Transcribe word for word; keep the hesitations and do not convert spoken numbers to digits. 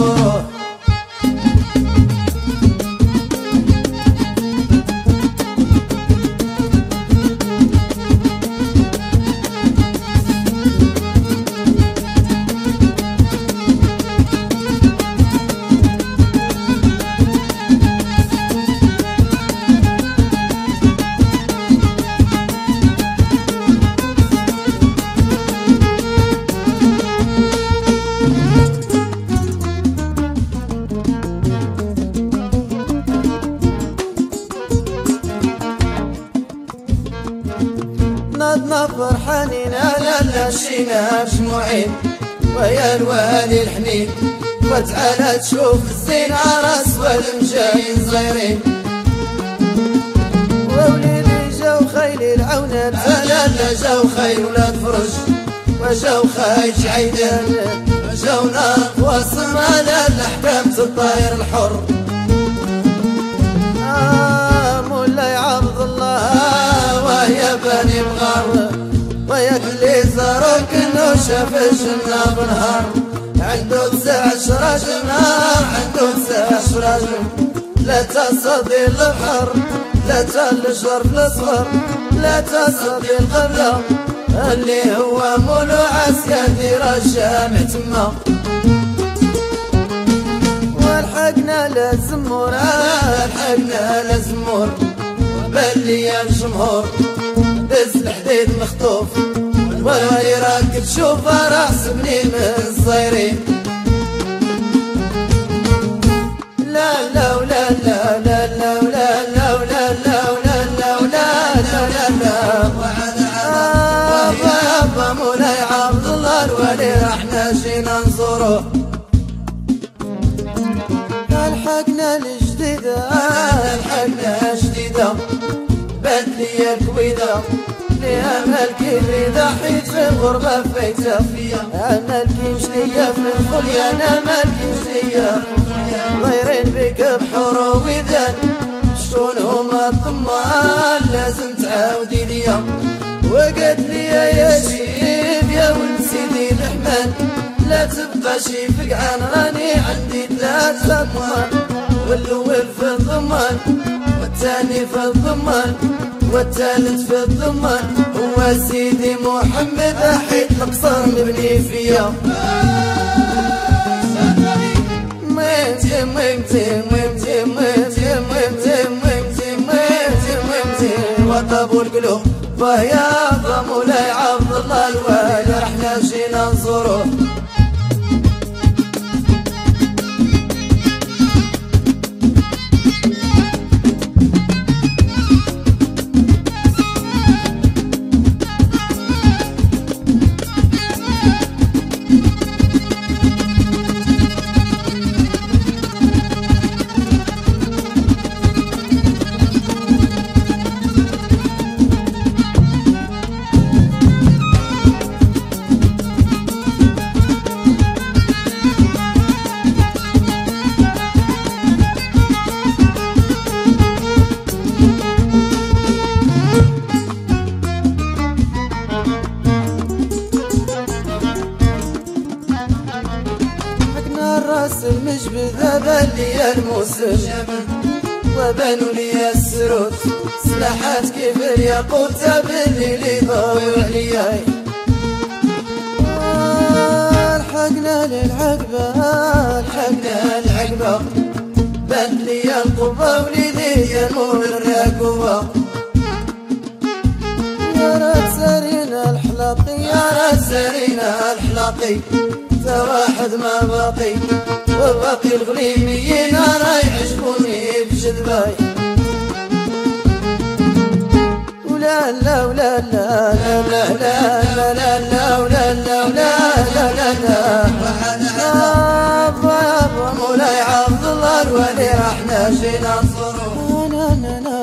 الصفا فرحانين على مشينا مجموعين ويا الوالي الحنين، وتعالى تشوف الزين عراس والمجايين صغيرين ووليدي جاو خايلي العونات تعالى جاو خايل ولاد فرج وجاو خايل شعيدان وجاو نار واصم على الأحكام الطاير الحر. آه مولاي عبد الله ويا بني مغار وياك اللي زارك انه شاف الجنة بالنهار، عنده تسع عشرة جنة عنده تسع عشرة جنة لا تصدي البحر لا تالشرف الصغر لا تصدي القبلة اللي هو مولو عسكري رجع تما والحقنا للزمور والحقنا للزمور بان ليا الجمهور دز الحديد مخطوف والوالي راك تشوف راس بنين الصغيرين. لا لا ولا لا لا لا ولا لا ولا لا ولا لا ولا لا بابا مولاي عبد الله الوالي احنا جينا نزوروه الحقنا الجديدة الحقنا جديدة بات ليا كويدة ليها مالكي ريدة حيت في الغربة فايتة فيا أنا مالكي مش ليا في الخلية أنا مالكي مش ليا طايرين بك بحور وودان شكون هما الطمان لازم تعاودي ليا وقالت ليا يا جيب يا ولد سيدي الرحمن لا تبقى شي فقعان راني عندي ثلاثة ضمان والأول في الضمان والثاني في الضمان والثالث في الضمان هو سيدي محمد حيت القصر مبني فيا. ميمتي ميمتي ميمتي ميمتي ميمتي ميمتي ميمتي ميمتي وطابو القلوب فيا مولاي عبد الله الوالي رحنا جينا نزوروه. بان ليا الموسم وبانوا ليا السرود سلاحات كيف الياقوت تابن لي ضاويو عليا. لحقنا للعقبة لحقنا العقبة بان ليا القبة وليدي نور الراكوة يا راه سارينا الحلاقي يا راه سارينا الحلاقي تا واحد ما باقي وباقي الغليميين راه يعجبوني بجذباي. ولا لا ولا لا لا لا لا لا لا ولا لا ولا لا لا بابا مولاي عبد الله الوالي رحنا جينا نزوروه.